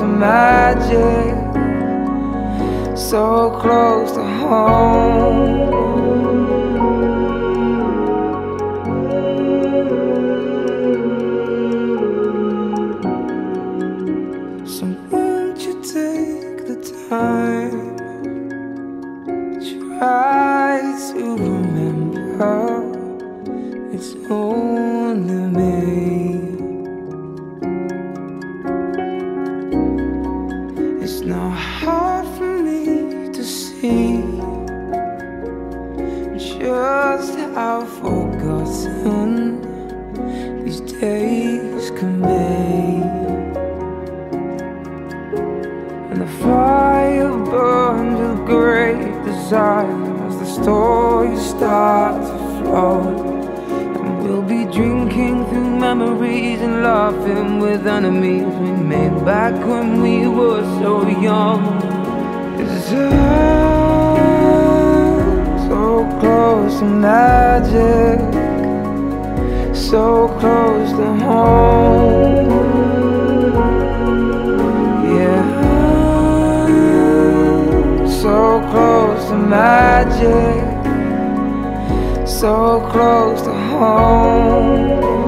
to magic, so close to home. So won't you take the time, try to remember it's only me. It's not hard for me to see just how forgotten these days can be. And the fire burns with great desire as the stories start to flow. And we'll be drinking through memories and laughing with enemies we made back when we were so young. It's so close to magic, so close to home. So close to magic, so close to home.